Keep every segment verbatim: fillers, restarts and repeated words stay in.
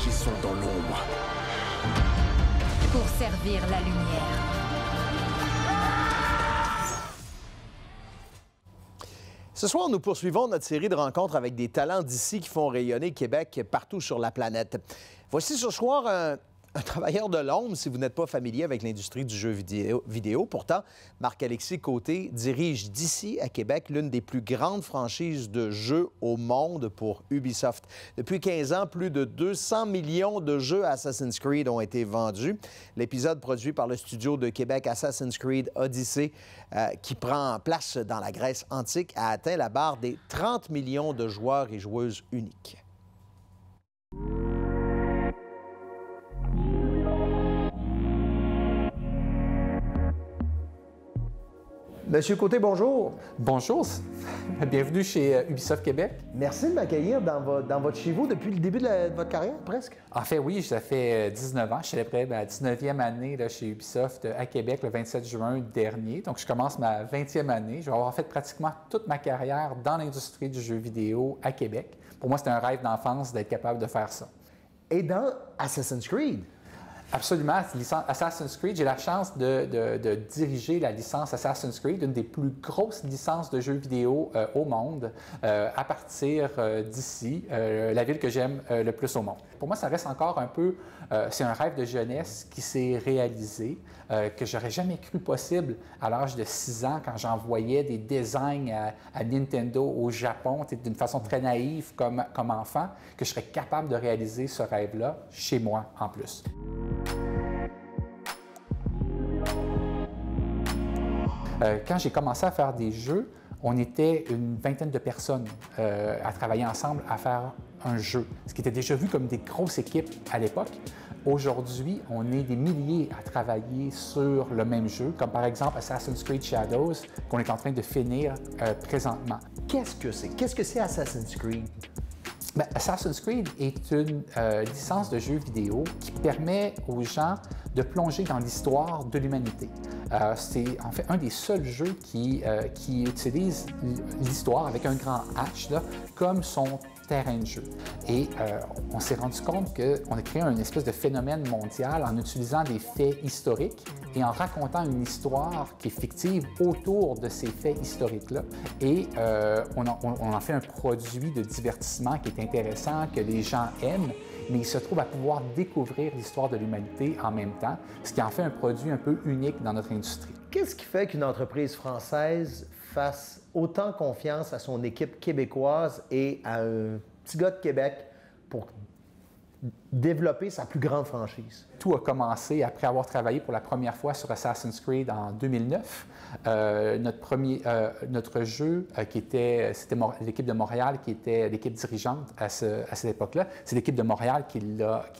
agissons dans l'ombre. Pour servir la lumière. Ce soir, nous poursuivons notre série de rencontres avec des talents d'ici qui font rayonner Québec partout sur la planète. Voici ce soir un, un travailleur de l'ombre, si vous n'êtes pas familier avec l'industrie du jeu vidéo. vidéo. Pourtant, Marc-Alexis Côté dirige d'ici à Québec l'une des plus grandes franchises de jeux au monde pour Ubisoft. Depuis quinze ans, plus de deux cents millions de jeux Assassin's Creed ont été vendus. L'épisode produit par le studio de Québec Assassin's Creed Odyssey, Euh, qui prend place dans la Grèce antique, a atteint la barre des trente millions de joueurs et joueuses uniques. Monsieur Côté, bonjour. Bonjour. Bienvenue chez Ubisoft Québec. Merci de m'accueillir dans, vo dans votre chez vous depuis le début de, la, de votre carrière, presque. En fait, oui, ça fait dix-neuf ans. Je célébrais ma dix-neuvième année là, chez Ubisoft à Québec le vingt-sept juin dernier. Donc, je commence ma vingtième année. Je vais avoir fait pratiquement toute ma carrière dans l'industrie du jeu vidéo à Québec. Pour moi, c'était un rêve d'enfance d'être capable de faire ça. Et dans Assassin's Creed? Absolument. Assassin's Creed, j'ai la chance de, de, de diriger la licence Assassin's Creed, une des plus grosses licences de jeux vidéo euh, au monde, euh, à partir euh, d'ici, euh, la ville que j'aime euh, le plus au monde. Pour moi, ça reste encore un peu, euh, c'est un rêve de jeunesse qui s'est réalisé, euh, que j'aurais jamais cru possible à l'âge de six ans, quand j'envoyais des designs à, à Nintendo au Japon, d'une façon très naïve comme, comme enfant, que je serais capable de réaliser ce rêve-là chez moi en plus. Euh, quand j'ai commencé à faire des jeux, on était une vingtaine de personnes euh, à travailler ensemble à faire un jeu, ce qui était déjà vu comme des grosses équipes à l'époque. Aujourd'hui, on est des milliers à travailler sur le même jeu, comme par exemple Assassin's Creed Shadows, qu'on est en train de finir euh, présentement. Qu'est-ce que c'est? Qu'est-ce que c'est Assassin's Creed? Bien, Assassin's Creed est une euh, licence de jeu vidéo qui permet aux gens de plonger dans l'histoire de l'humanité. Euh, c'est en fait un des seuls jeux qui, euh, qui utilise l'histoire avec un grand H là, comme son terrain de jeu. Et euh, on s'est rendu compte qu'on a créé une espèce de phénomène mondial en utilisant des faits historiques et en racontant une histoire qui est fictive autour de ces faits historiques-là. Et euh, on, en, on en fait un produit de divertissement qui est intéressant, que les gens aiment, mais ils se trouvent à pouvoir découvrir l'histoire de l'humanité en même temps, ce qui en fait un produit un peu unique dans notre industrie. Qu'est-ce qui fait qu'une entreprise française fasse autant confiance à son équipe québécoise et à un petit gars de Québec pour développer sa plus grande franchise? Tout a commencé après avoir travaillé pour la première fois sur Assassin's Creed en deux mille neuf. Euh, notre, premier, euh, notre jeu, euh, qui était, c'était l'équipe de Montréal, qui était l'équipe dirigeante à, ce, à cette époque-là, c'est l'équipe de Montréal qui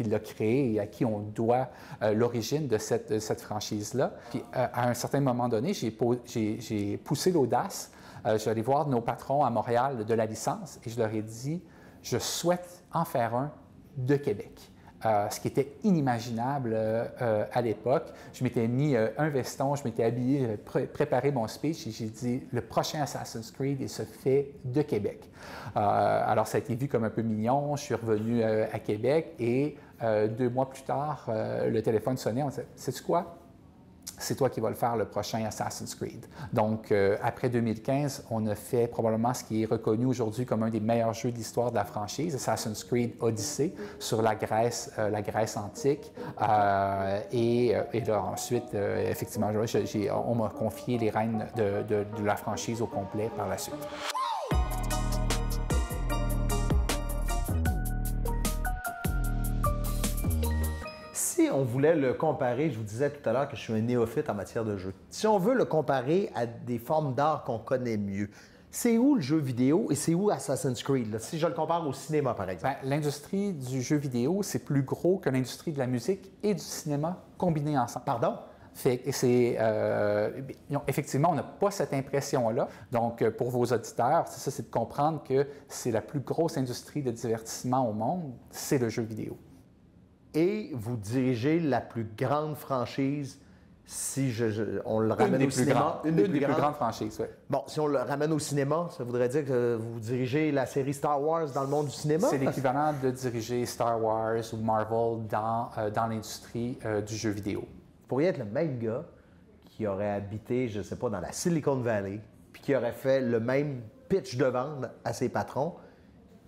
l'a créé et à qui on doit euh, l'origine de cette, de cette franchise-là. Puis euh, à un certain moment donné, j'ai poussé l'audace. Euh, je suis allé voir nos patrons à Montréal de la licence et je leur ai dit, je souhaite en faire un de Québec, euh, ce qui était inimaginable euh, euh, à l'époque. Je m'étais mis euh, un veston, je m'étais habillé, pré préparé mon speech et j'ai dit « Le prochain Assassin's Creed, il se fait de Québec. Euh, ». Alors, ça a été vu comme un peu mignon. Je suis revenu euh, à Québec et euh, deux mois plus tard, euh, le téléphone sonnait. On disait « Sais-tu quoi? C'est toi qui vas le faire, le prochain Assassin's Creed. » Donc, euh, après deux mille quinze, on a fait probablement ce qui est reconnu aujourd'hui comme un des meilleurs jeux de l'histoire de la franchise, Assassin's Creed Odyssey, sur la Grèce, euh, la Grèce antique. Euh, et, et là, ensuite, euh, effectivement, j'ai, on m'a confié les rênes de, de, de la franchise au complet par la suite. On voulait le comparer, je vous disais tout à l'heure que je suis un néophyte en matière de jeu. Si on veut le comparer à des formes d'art qu'on connaît mieux, c'est où le jeu vidéo et c'est où Assassin's Creed, là, si je le compare au cinéma, par exemple? L'industrie du jeu vidéo, c'est plus gros que l'industrie de la musique et du cinéma combinés ensemble. Pardon? Fait, c'est, euh, effectivement, on n'a pas cette impression-là. Donc, pour vos auditeurs, c'est ça, c'est de comprendre que c'est la plus grosse industrie de divertissement au monde, c'est le jeu vidéo. Et vous dirigez la plus grande franchise, Si je, je, on le ramène au cinéma, une des plus grandes franchises, oui. Bon, si on le ramène au cinéma, ça voudrait dire que vous dirigez la série Star Wars dans le monde du cinéma? C'est l'équivalent de diriger Star Wars ou Marvel dans, euh, dans l'industrie euh, du jeu vidéo. Vous pourriez être le même gars qui aurait habité, je ne sais pas, dans la Silicon Valley, puis qui aurait fait le même pitch de vente à ses patrons,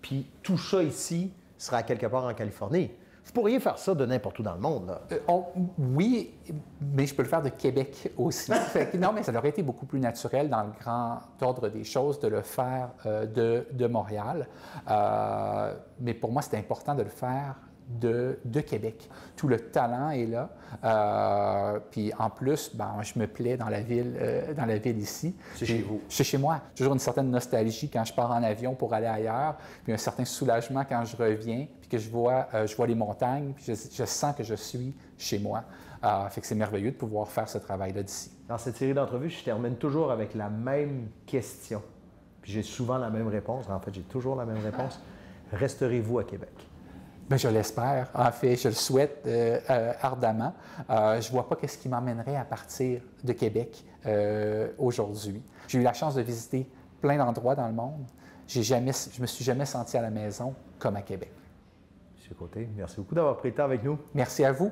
puis tout ça ici sera quelque part en Californie. Vous pourriez faire ça de n'importe où dans le monde. Là. Euh, on, oui, mais je peux le faire de Québec aussi. Fait que, non, mais ça aurait été beaucoup plus naturel dans le grand ordre des choses de le faire euh, de, de Montréal. Euh, mais pour moi, c'est important de le faire de, de Québec. Tout le talent est là. Euh, puis en plus, ben, je me plais dans la ville, euh, dans la ville ici. C'est chez vous. C'est chez moi. Toujours une certaine nostalgie quand je pars en avion pour aller ailleurs, puis un certain soulagement quand je reviens. Que je vois, euh, je vois les montagnes, puis je, je sens que je suis chez moi. Euh, fait que c'est merveilleux de pouvoir faire ce travail-là d'ici. Dans cette série d'entrevues, je termine toujours avec la même question. Puis j'ai souvent la même réponse. En fait, j'ai toujours la même réponse. Resterez-vous à Québec? Bien, je l'espère. En fait, je le souhaite euh, euh, ardemment. Euh, je ne vois pas qu'est-ce qui m'emmènerait à partir de Québec euh, aujourd'hui. J'ai eu la chance de visiter plein d'endroits dans le monde. J'ai jamais, je ne me suis jamais senti à la maison comme à Québec. Côté, merci beaucoup d'avoir pris le temps avec nous. Merci à vous.